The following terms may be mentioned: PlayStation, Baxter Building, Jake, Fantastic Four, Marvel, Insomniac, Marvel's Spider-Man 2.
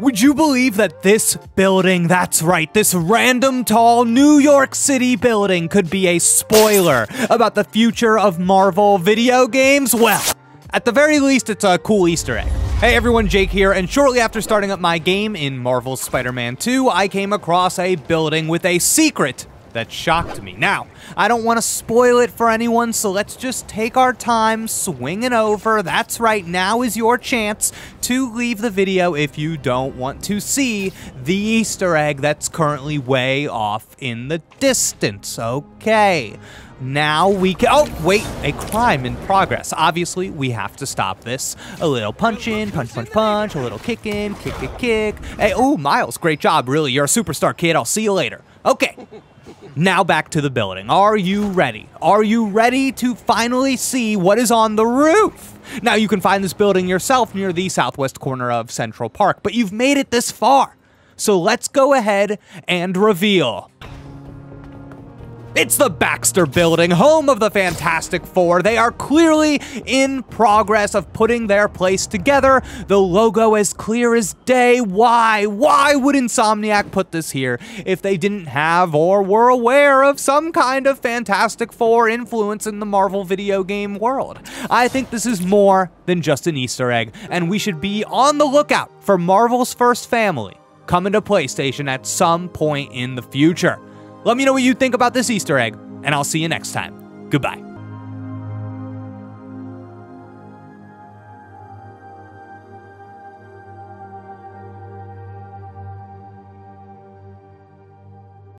Would you believe that this building, that's right, this random tall New York City building could be a spoiler about the future of Marvel video games? Well, at the very least, it's a cool Easter egg. Hey everyone, Jake here, and shortly after starting up my game in Marvel's Spider-Man 2, I came across a building with a secret that shocked me. Now, I don't want to spoil it for anyone, so let's just take our time swinging over. That's right, now is your chance to leave the video if you don't want to see the Easter egg that's currently way off in the distance. Okay. Now we can, oh wait, a crime in progress. Obviously, we have to stop this. A little punch in, punch, punch, punch, a little kick in, kick, kick, kick. Hey, oh, Miles, great job, really. You're a superstar, kid. I'll see you later. Okay, now back to the building. Are you ready? Are you ready to finally see what is on the roof? Now, you can find this building yourself near the southwest corner of Central Park, but you've made it this far. So let's go ahead and reveal. It's the Baxter Building, home of the Fantastic Four. They are clearly in progress of putting their place together. The logo as clear as day. Why? Why would Insomniac put this here if they didn't have or were aware of some kind of Fantastic Four influence in the Marvel video game world? I think this is more than just an Easter egg, and we should be on the lookout for Marvel's first family coming to PlayStation at some point in the future. Let me know what you think about this Easter egg, and I'll see you next time. Goodbye.